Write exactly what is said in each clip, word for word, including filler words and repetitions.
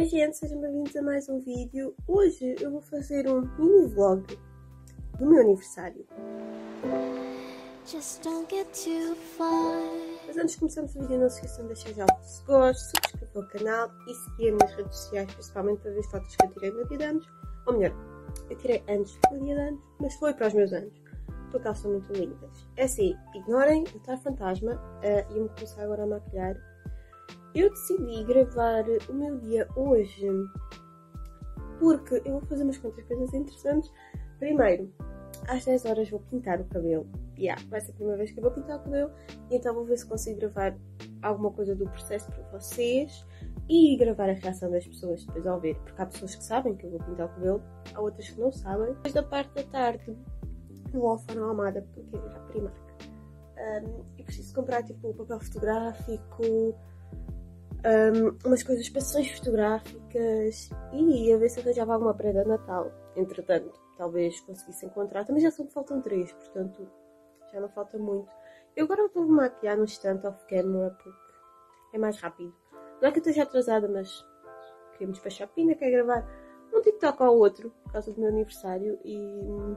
Oi gente, sejam bem-vindos a mais um vídeo. Hoje eu vou fazer um mini vlog do meu aniversário. Just don't get too far. Mas antes de começarmos o vídeo, não se esqueçam de deixar já o vosso gosto, subscrever o canal e seguir nas redes sociais, principalmente para ver as fotos que eu tirei no meu dia de anos. Ou melhor, eu tirei antes do meu dia de anos, mas foi para os meus anos, porque elas são muito lindas. É assim, ignorem o estar fantasma uh, e eu me começar agora a maquilhar. Eu decidi gravar o meu dia hoje porque eu vou fazer umas quantas coisas interessantes. Primeiro, às dez horas vou pintar o cabelo. Yeah, vai ser a primeira vez que eu vou pintar o cabelo, então vou ver se consigo gravar alguma coisa do processo para vocês e gravar a reação das pessoas depois ao ver, porque há pessoas que sabem que eu vou pintar o cabelo, há outras que não sabem. Depois da parte da tarde vou ao Fórum Almada porque eu quero ir à Primark um, e preciso comprar tipo papel fotográfico, Um, umas coisas para sessões fotográficas e a ver se arranjava alguma prenda de Natal. Entretanto, talvez conseguisse encontrar. Também já só me faltam três, portanto já não falta muito. Eu agora vou me maquiar num instante off-camera porque é mais rápido. Não é que eu esteja atrasada, mas queria me despachar a pina, quero gravar um TikTok ao outro por causa do meu aniversário e...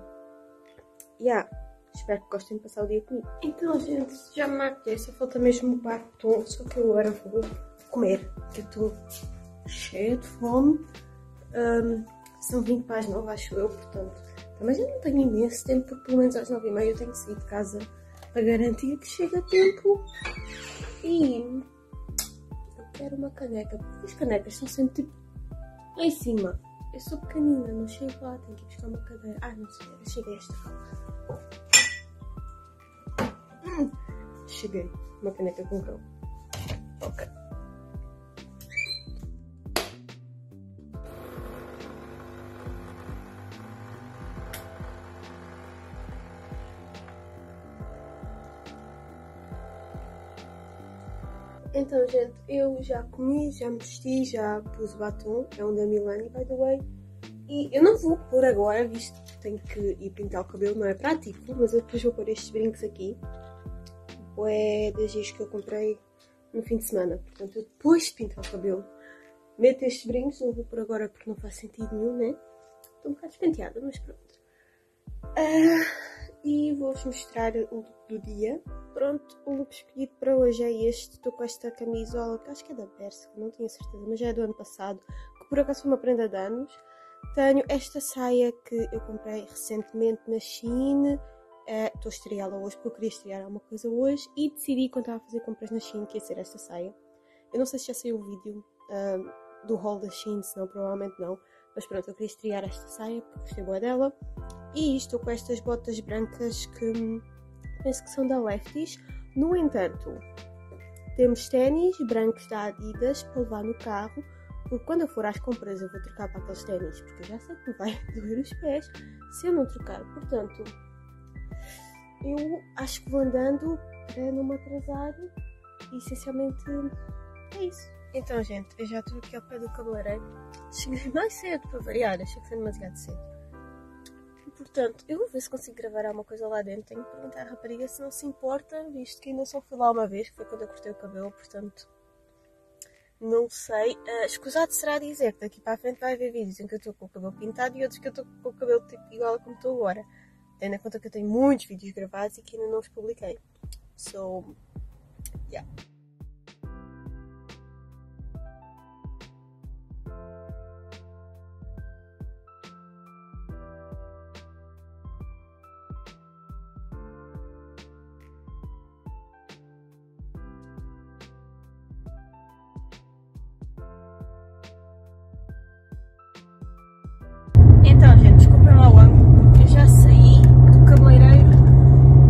Yeah. Espero que gostem de passar o dia comigo. Então, gente, já me maquei, só falta mesmo um par de tom, só que eu agora vou comer, que eu estou cheia de fome. Um, são vinte para as nove, acho eu, portanto, também já não tenho imenso tempo, porque pelo menos às nove e meia eu tenho que sair de casa para garantir que chega a tempo. E eu quero uma caneca, porque as canecas estão sempre lá em cima. Eu sou pequenina, não chego lá, tenho que buscar uma cadeira. Ah, não sei, eu cheguei a esta calma. Cheguei, uma caneta com cão. Ok. Então, gente, eu já comi, já me vesti, já pus o batom. É um da Milani, by the way. E eu não vou pôr agora, visto que tenho que ir pintar o cabelo, não é prático, mas eu depois vou pôr estes brincos aqui. É das giz que eu comprei no fim de semana, portanto eu depois de pintar o cabelo meto estes brincos. Não vou por agora porque não faz sentido nenhum, né? Estou um bocado despenteada, mas pronto. Uh, e vou-vos mostrar o look do dia. Pronto, o look escolhido para hoje é este. Estou com esta camisola que acho que é da Bershka, não tenho certeza, mas já é do ano passado, que por acaso foi uma prenda de anos. Tenho esta saia que eu comprei recentemente na Shein. Estou uh, a estreá-la hoje porque eu queria estrear alguma coisa hoje e decidi quando estava a fazer compras na Shein que ia ser esta saia. Eu não sei se já saiu o vídeo uh, do haul da Shein, senão provavelmente não, mas pronto, eu queria estrear esta saia porque gostei boa dela. E estou com estas botas brancas que penso que são da Lefties. No entanto, temos ténis brancos da Adidas para levar no carro, porque quando eu for às compras eu vou trocar para aqueles ténis, porque eu já sei que me vai doer os pés se eu não trocar. Portanto, eu acho que vou andando para não me atrasar e essencialmente é isso. Então, gente, eu já estou aqui ao pé do cabeleireiro. Cheguei mais cedo para variar, achei que foi demasiado cedo. E, portanto, eu vou ver se consigo gravar alguma coisa lá dentro. Tenho que perguntar à rapariga se não se importa, visto que ainda só fui lá uma vez, que foi quando eu cortei o cabelo, portanto não sei. Uh, escusado será dizer que daqui para a frente vai haver vídeos em que eu estou com o cabelo pintado e outros que eu estou com o cabelo tipo igual a como estou agora. Tendo em conta que eu tenho muitos vídeos gravados e que ainda não os publiquei. So, yeah. Então, gente, desculpem lá o ângulo, eu já saí do cabeleireiro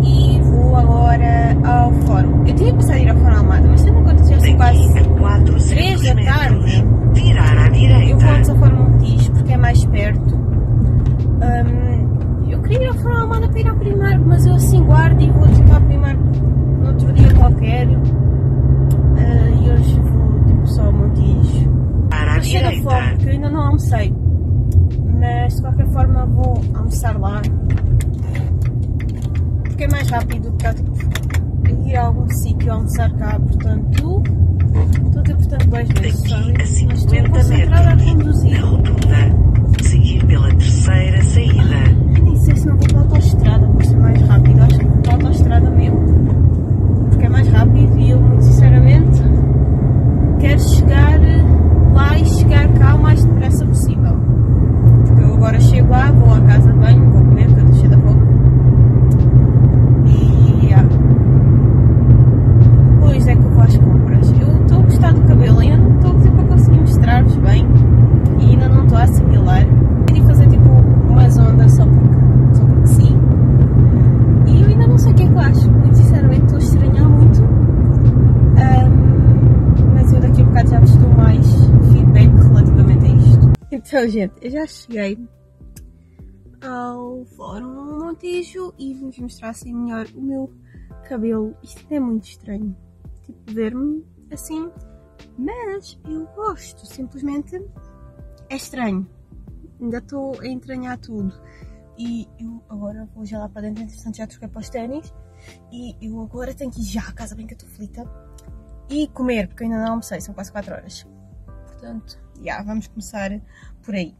e vou agora ao fórum. Eu tinha pensado ir ao Fórum Almada, mas tendo em conta que já são quase três da tarde, eu vou antes ao Fórum Montijo porque é mais perto. Um, eu queria ir ao Fórum Almada para ir ao Primark, mas eu assim guardo e vou tentar ao Primark no outro dia qualquer. Uh, e hoje vou tipo só ao Montijo. Estou cheia da fome porque eu ainda não almocei. Mas de qualquer forma vou almoçar lá, porque é mais rápido que ir a algum sítio almoçar cá, portanto estou a ter portanto duas vezes, sabe? Mas estou concentrada Então, gente, eu já cheguei ao Fórum Montijo e vim-vos mostrar assim melhor o meu cabelo. Isto é muito estranho, tipo, ver-me assim, mas eu gosto, simplesmente é estranho. Ainda estou a entranhar tudo. E eu agora vou já lá para dentro, entretanto já troquei para os ténis. E eu agora tenho que ir já à casa, bem que eu estou aflita, e comer, porque ainda não almocei, são quase quatro horas. Portanto, já, vamos começar por aí.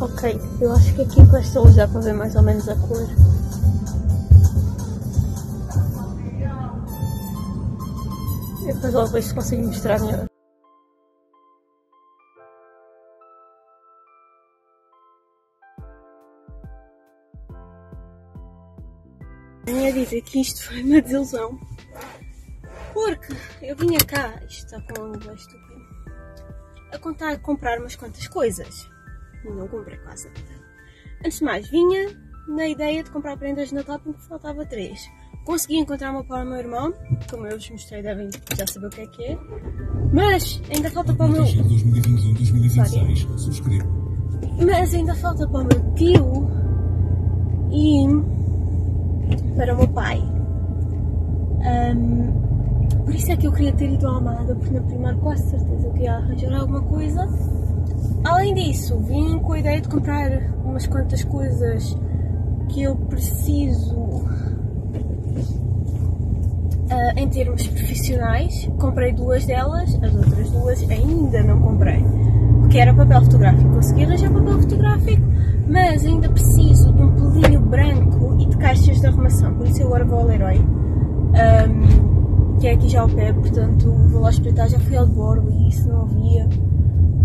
Ok, eu acho que aqui vai só usar para ver mais ou menos a cor. Eu depois logo vejo se consigo mostrar melhor. Venho a dizer que isto foi uma desilusão, porque eu vinha cá, isto está com um lugar estúpido, a contar comprar umas quantas coisas. Não comprei quase nada. Antes de mais, vinha na ideia de comprar prendas de Natal porque faltava três. Consegui encontrar uma para o meu irmão, como eu vos mostrei, devem já saber o que é que é. Mas ainda falta para o meu... dois mil e vinte e um, dois mil e vinte e seis, subscreva. Mas ainda falta para o meu tio e para o meu pai. Um, por isso é que eu queria ter ido à Almada, porque na Primark quase certeza que ia arranjar alguma coisa. Além disso, vim com a ideia de comprar umas quantas coisas que eu preciso uh, em termos profissionais. Comprei duas delas, as outras duas ainda não comprei, porque era papel fotográfico. Consegui arranjar papel fotográfico, mas ainda preciso de um pelinho branco e de caixas de arrumação. Por isso eu agora vou ao Leroy, um, que é aqui já ao pé, portanto vou lá espreitar. Já fui ao de bordo e isso não havia.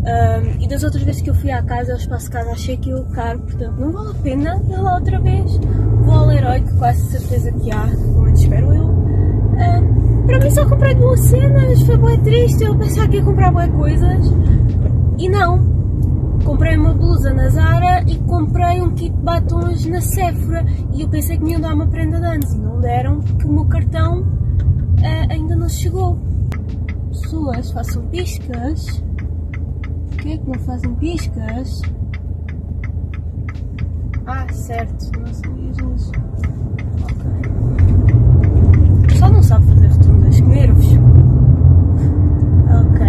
Um, e das outras vezes que eu fui à casa, ao espaço de casa, achei que eu caro, portanto não vale a pena ir lá outra vez. Vou ao Leroy, que quase certeza que há, pelo menos espero eu. Um, para mim só comprei duas cenas, foi bué triste, eu pensava que ia comprar bué coisas. E não, comprei uma blusa na Zara e comprei um kit de batons na Sephora. E eu pensei que me iam dar uma prenda de anos e não deram, porque o meu cartão uh, ainda não chegou. Pessoas, façam piscas. Por que é que não fazem piscas? Ah, certo, não sabia disso. Ok. O pessoal não sabe fazer rotundas, que nervos. Ok.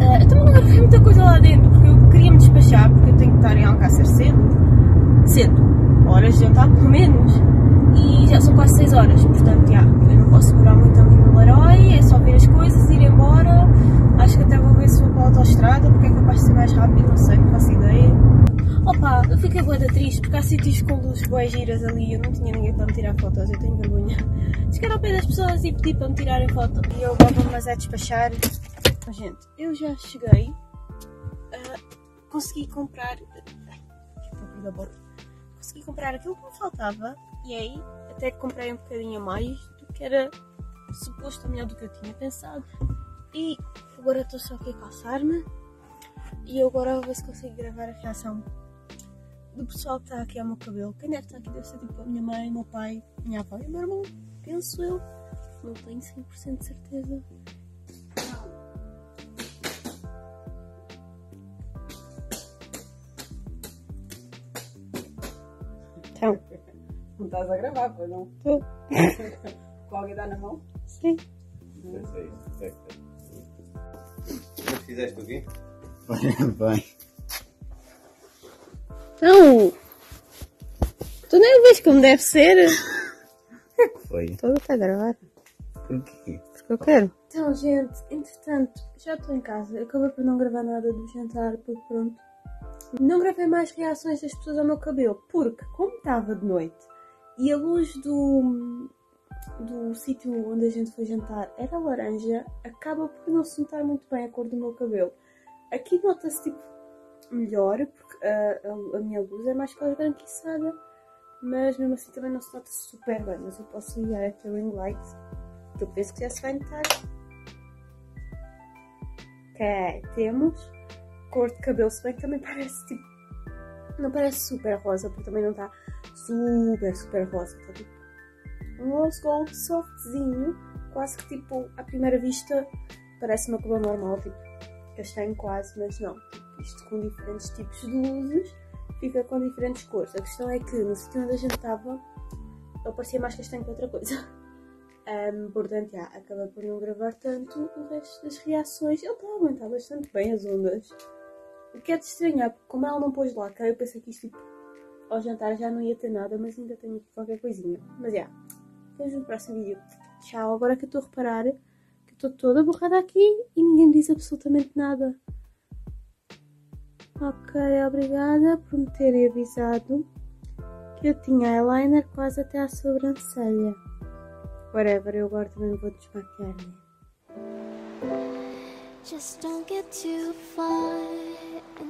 Uh, eu também não gravei muita coisa lá dentro, porque eu queria me despachar, porque eu tenho que estar em Alcácer cedo. Cedo. Horas de jantar, pelo menos. E já são quase seis horas, portanto, já, eu não posso segurar muito ali no Leroy, é só ver as coisas, ir embora. Acho que até vou ver se vou para a autoestrada, porque é capaz de ser mais rápido, não sei, não faço ideia. Opa, eu fiquei bué da triste, porque há sítios com luzes bué giras ali, eu não tinha ninguém para me tirar fotos, eu tenho vergonha. Chegar ao pé das pessoas e pedir para me tirarem foto. E eu agora vou mais é despachar. Mas, gente, eu já cheguei, uh, consegui comprar... Consegui comprar aquilo que me faltava, e aí até comprei um bocadinho a mais do que era suposto, melhor do que eu tinha pensado. E agora estou só aqui a calçar-me e eu agora vou ver se consigo gravar a reação do pessoal que está aqui ao meu cabelo. Quem deve estar aqui deve ser tipo a minha mãe, meu pai, minha avó e meu irmão, penso eu. Não tenho cem por cento de certeza. Então. Não estás a gravar, pois não? Estou. Com alguém dá na mão? Sim. Não sei, não sei. O que fizeste aqui? Bem. Não! Tu nem vês como deve ser! Foi. Estou a gravar. Por quê? Porque eu quero. Então, gente, entretanto, já estou em casa. Eu acabei por não gravar nada do jantar, porque pronto. Não gravei mais reações das pessoas ao meu cabelo, porque, como estava de noite e a luz do. do sítio onde a gente foi jantar era laranja, acaba por não se notar muito bem a cor do meu cabelo. Aqui nota-se tipo melhor, porque a, a, a minha luz é mais clara branquiçada, mas mesmo assim também não se nota super bem. Mas eu posso ligar aqui o ring light, que eu penso que já se vai notar. é, temos cor de cabelo, se bem que também parece tipo, não parece super rosa, porque também não está super, super rosa, está tipo um rose gold softzinho, quase que tipo, à primeira vista parece uma cor normal, tipo castanho quase, mas não, tipo, isto com diferentes tipos de luzes fica com diferentes cores. A questão é que no sítio onde a gente estava eu parecia mais castanho que outra coisa. Um, portanto, já, acabei por não gravar tanto o resto das reações. Ele está a aguentar bastante bem as ondas. O que é de estranhar, porque como ela não pôs lá cá, eu pensei que isto tipo, ao jantar já não ia ter nada, mas ainda tenho aqui qualquer coisinha. Mas já, vejo no próximo vídeo. Tchau, agora que eu estou a reparar que estou toda borrada aqui e ninguém me diz absolutamente nada. Ok, obrigada por me terem avisado que eu tinha eyeliner quase até à sobrancelha. Whatever, eu agora também vou desmaquiar-me. Just don't get too far.